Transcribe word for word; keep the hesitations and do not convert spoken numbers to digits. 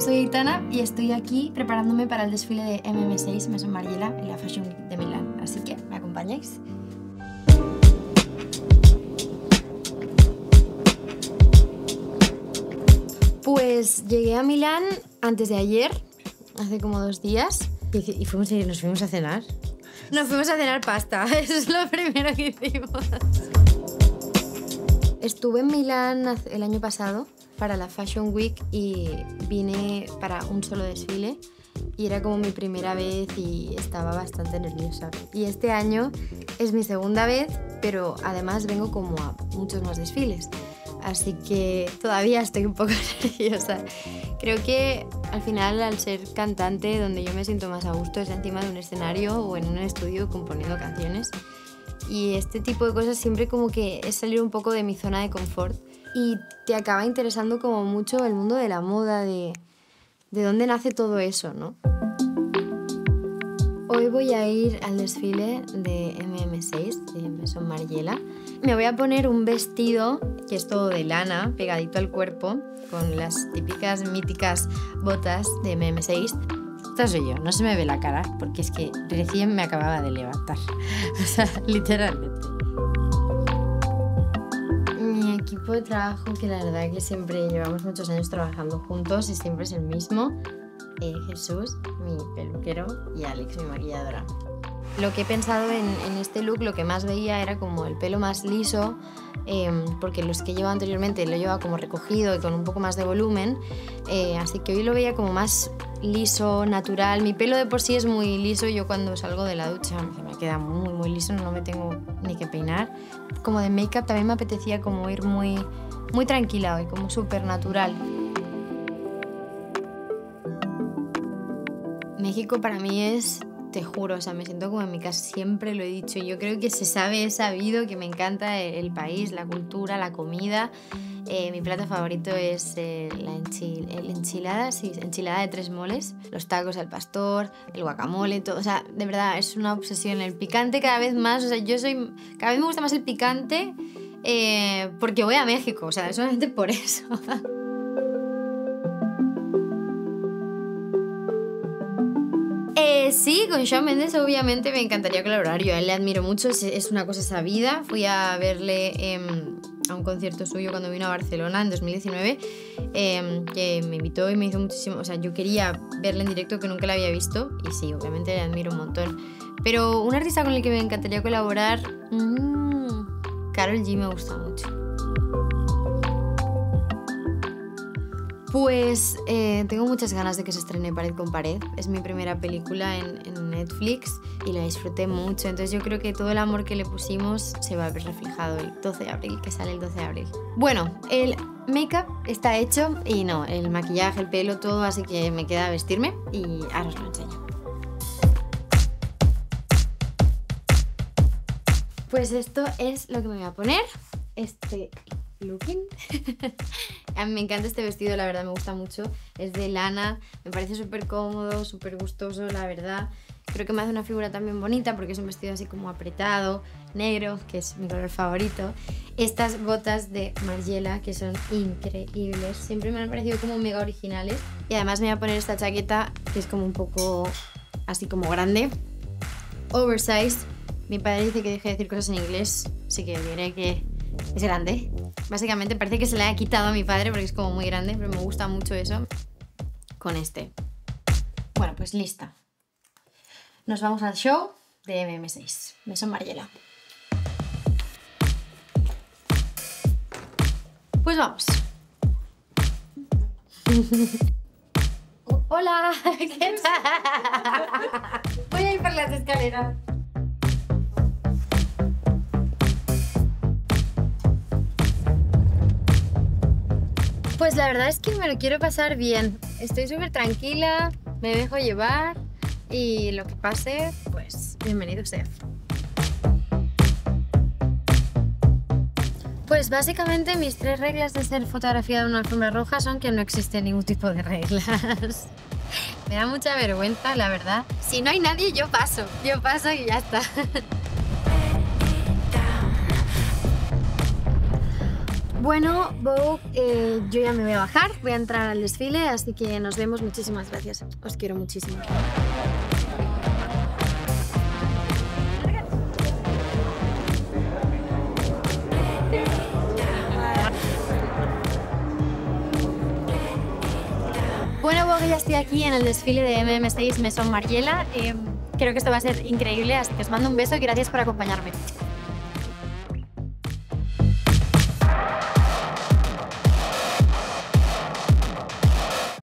soy Aitana y estoy aquí preparándome para el desfile de M M seis Maison Margiela en la Fashion Week de Milán. Así que, ¿me acompañáis? Pues llegué a Milán antes de ayer, hace como dos días. ¿Y fuimos, nos fuimos a cenar? Nos fuimos a cenar pasta, eso es lo primero que hicimos. Estuve en Milán el año pasado para la Fashion Week y vine para un solo desfile y era como mi primera vez y estaba bastante nerviosa. Y este año es mi segunda vez, pero además vengo como a muchos más desfiles, así que todavía estoy un poco nerviosa. Creo que al final, al ser cantante, donde yo me siento más a gusto es encima de un escenario o en un estudio componiendo canciones. Y este tipo de cosas siempre como que es salir un poco de mi zona de confort y te acaba interesando como mucho el mundo de la moda, de, de dónde nace todo eso, ¿no? Hoy voy a ir al desfile de M M seis, de Maison Margiela. Me voy a poner un vestido que es todo de lana, pegadito al cuerpo, con las típicas míticas botas de M M seis. Esta soy yo, no se me ve la cara, porque es que recién me acababa de levantar, o sea, literalmente. Mi equipo de trabajo, que la verdad que siempre llevamos muchos años trabajando juntos y siempre es el mismo, eh, Jesús, mi peluquero, y Alex, mi maquilladora. Lo que he pensado en, en este look, lo que más veía era como el pelo más liso, eh, porque los que llevaba anteriormente lo llevaba como recogido y con un poco más de volumen, eh, así que hoy lo veía como más liso, natural. Mi pelo de por sí es muy liso, yo cuando salgo de la ducha me queda muy, muy liso, no me tengo ni que peinar. Como de make-up también me apetecía como ir muy, muy tranquila hoy, como súper natural. México para mí es... Te juro, o sea, me siento como en mi casa, siempre lo he dicho. Yo creo que se sabe, he sabido que me encanta el país, la cultura, la comida. Eh, mi plato favorito es eh, la enchil el enchilada, sí, enchilada de tres moles, los tacos al pastor, el guacamole, todo. O sea, de verdad, es una obsesión. El picante cada vez más, o sea, yo soy... Cada vez me gusta más el picante eh, porque voy a México, o sea, solamente por eso. Sí, con Shawn Mendes obviamente me encantaría colaborar, yo a él le admiro mucho, es una cosa sabida. Fui a verle eh, a un concierto suyo cuando vino a Barcelona en dos mil diecinueve, eh, que me invitó y me hizo muchísimo, o sea, yo quería verle en directo, que nunca la había visto, y sí, obviamente le admiro un montón. Pero un artista con el que me encantaría colaborar, mmm, Carol G me gusta mucho. Pues eh, tengo muchas ganas de que se estrene Pared con Pared. Es mi primera película en, en Netflix y la disfruté mucho. Entonces yo creo que todo el amor que le pusimos se va a ver reflejado el doce de abril, que sale el doce de abril. Bueno, el make-up está hecho y no, el maquillaje, el pelo, todo, así que me queda vestirme y ahora os lo enseño. Pues esto es lo que me voy a poner. Este... Looking. A mí me encanta este vestido, la verdad, me gusta mucho. Es de lana, me parece súper cómodo, súper gustoso, la verdad. Creo que me hace una figura también bonita porque es un vestido así como apretado, negro, que es mi color favorito. Estas botas de Margiela, que son increíbles, siempre me han parecido como mega originales. Y además me voy a poner esta chaqueta, que es como un poco así como grande, oversized. Mi padre dice que deje de decir cosas en inglés, así que diré que es grande. Básicamente parece que se le ha quitado a mi padre porque es como muy grande, pero me gusta mucho eso. Con este. Bueno, pues lista. Nos vamos al show de M M seis, Maison Margiela. Pues vamos. Hola, ¿qué tal? Voy a ir por las escaleras. Pues la verdad es que me lo quiero pasar bien. Estoy súper tranquila, me dejo llevar y lo que pase, pues bienvenido sea. Pues básicamente mis tres reglas de ser fotografiada en una alfombra roja son que no existe ningún tipo de reglas. Me da mucha vergüenza, la verdad. Si no hay nadie, yo paso. Yo paso y ya está. Bueno, Vogue, eh, yo ya me voy a bajar, voy a entrar al desfile, así que nos vemos. Muchísimas gracias. Os quiero muchísimo. Bueno, Vogue, ya estoy aquí en el desfile de M M seis Maison Margiela. Eh, creo que esto va a ser increíble, así que os mando un beso y gracias por acompañarme.